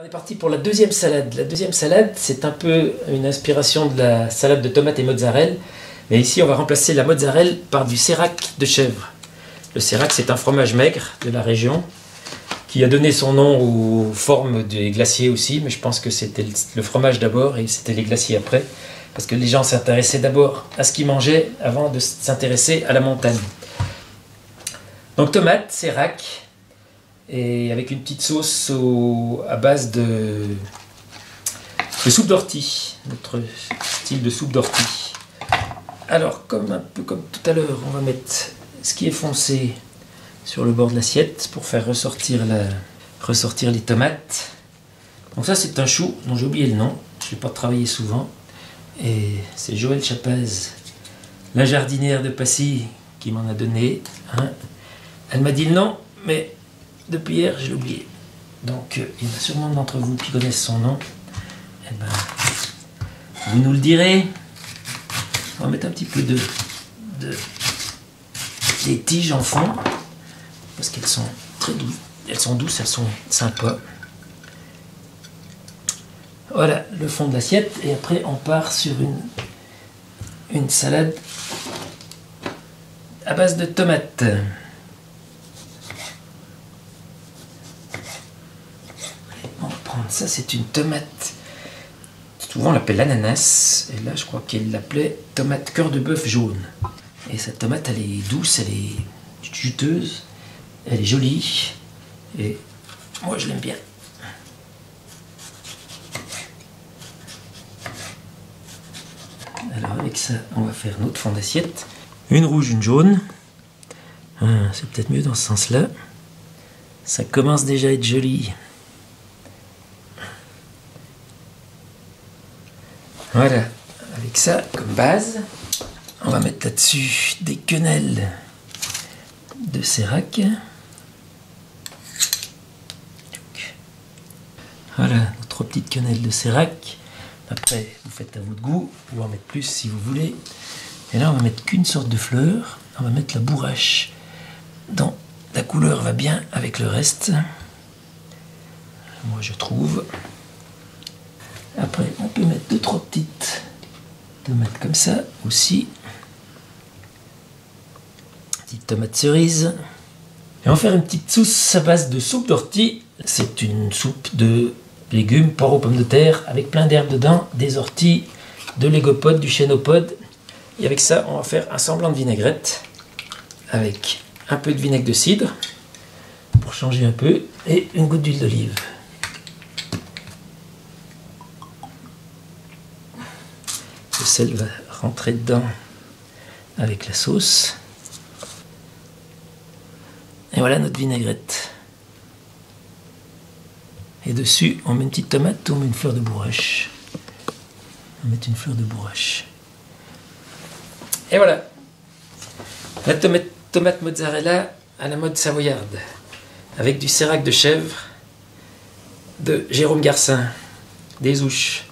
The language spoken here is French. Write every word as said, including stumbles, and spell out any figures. On est parti pour la deuxième salade. La deuxième salade, c'est un peu une inspiration de la salade de tomates et mozzarella. Mais ici, on va remplacer la mozzarella par du sérac de chèvre. Le sérac, c'est un fromage maigre de la région qui a donné son nom aux formes des glaciers aussi. Mais je pense que c'était le fromage d'abord et c'était les glaciers après. Parce que les gens s'intéressaient d'abord à ce qu'ils mangeaient avant de s'intéresser à la montagne. Donc tomates, sérac, et avec une petite sauce au, à base de, de soupe d'ortie, notre style de soupe d'ortie. Alors, comme un peu comme tout à l'heure, on va mettre ce qui est foncé sur le bord de l'assiette pour faire ressortir, la, ressortir les tomates. Donc ça, c'est un chou dont j'ai oublié le nom, je n'ai pas travaillé souvent. Et c'est Joël Chapaz, la jardinière de Passy, qui m'en a donné. Hein. Elle m'a dit le nom, mais... depuis hier, je l'ai oublié. Donc, euh, il y en a sûrement d'entre vous qui connaissent son nom. Eh ben, vous nous le direz. On va mettre un petit peu de, de des tiges en fond parce qu'elles sont très douces. Elles sont douces, elles sont sympas. Voilà le fond de l'assiette. Et après, on part sur une une salade à base de tomates. Ça, c'est une tomate, souvent on l'appelle ananas, et là je crois qu'elle l'appelait tomate cœur de bœuf jaune. Et cette tomate, elle est douce, elle est juteuse, elle est jolie, et moi je l'aime bien. Alors avec ça, on va faire notre fond d'assiette. Une rouge, une jaune, ah, c'est peut-être mieux dans ce sens-là. Ça commence déjà à être joli. Voilà, avec ça comme base, on va mettre là-dessus des quenelles de sérac. Voilà, nos trois petites quenelles de sérac. Après, vous faites à votre goût, vous pouvez en mettre plus si vous voulez. Et là, on va mettre qu'une sorte de fleur, on va mettre la bourrache. Donc, la couleur va bien avec le reste, moi je trouve. Après, on peut mettre deux, trois petites tomates comme ça aussi. Petite tomate cerise. Et on va faire une petite sauce à base de soupe d'ortie. C'est une soupe de légumes, porc aux pommes de terre, avec plein d'herbes dedans, des orties, de l'égopodes, du chénopode. Et avec ça, on va faire un semblant de vinaigrette, avec un peu de vinaigre de cidre, pour changer un peu, et une goutte d'huile d'olive. Le sel va rentrer dedans avec la sauce. Et voilà notre vinaigrette. Et dessus, on met une petite tomate ou on met une fleur de bourrache. On met une fleur de bourrache. Et voilà. La tomate, tomate mozzarella à la mode savoyarde. Avec du sérac de chèvre de Jérôme Garcin. Des ouches.